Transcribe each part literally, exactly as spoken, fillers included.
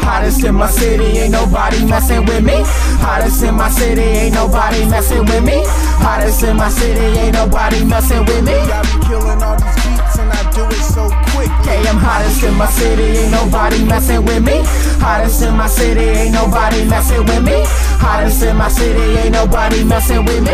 Hottest in my city, ain't nobody messing with me. Hottest in my city, ain't nobody messing with me. Hottest in my city, ain't nobody messing with me. I be killing all these beats and I do it so quick. Hey, I'm hottest in my city, ain't nobody messing with me. Hottest in my city, ain't nobody messing with me. Hottest in my city, ain't nobody messing with me.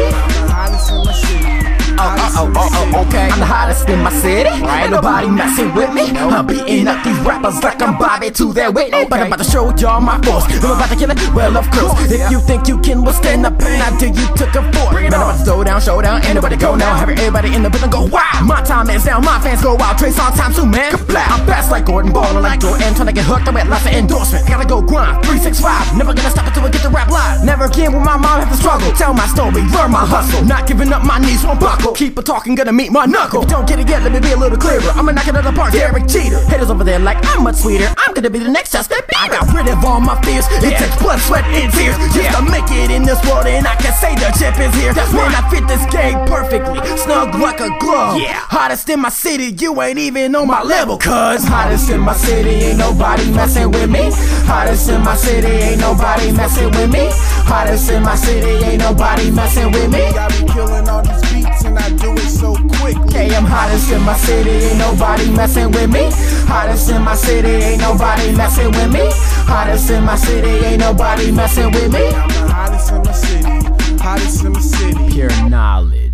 Hottest in my city. Oh, oh, oh, oh, okay. I'm the hottest in my city. Ain't nobody messing with me. I'm beating up these rappers like I'm Bobby to their Whitney. But I'm about to show y'all my force. I'm about to kill it. Well, of course. If you think you can withstand the pain, I did you took a fork. Man, I'm about to throw down, show down. Ain't nobody go now. Have everybody in the building go wild. My time is now. My fans go wild. Trey Songz time soon, man. I'm fast like Gordon, ballin' like Jordan. Trying to get hooked. I'm at lots of endorsements. Gotta go grind. three six five. Never gonna stop until I get the rap live. Never again will my mom have to struggle. Tell my story, learn my hustle. Not giving up, my knees won't buckle. Keep a talking, gonna meet my knuckle. If you don't get it yet, let me be a little clearer. I'ma knock it out of the park, Derek Jeter. Haters over there like I'm much sweeter. I'm gonna be the next Justin Bieber. I got rid of all my fears. It yeah. takes blood, sweat, and tears yeah. just to make it in this world, and I can say the chip is here. That's when right. I fit this game perfectly, snug like a glove. Yeah. Hottest in my city, you ain't even on my level. Cause hottest in my city, ain't nobody messing with me. Hottest in my city, ain't nobody messing with me. Hottest in my city, ain't nobody messing with me. I be killing all these beats and I do it so quickly. Hey, I'm hottest in my city, ain't nobody messing with me. Hottest in my city, ain't nobody messing with me. Hottest in my city, ain't nobody messing with me. I'm the hottest in my city, hottest in my city. Pure Knowledge.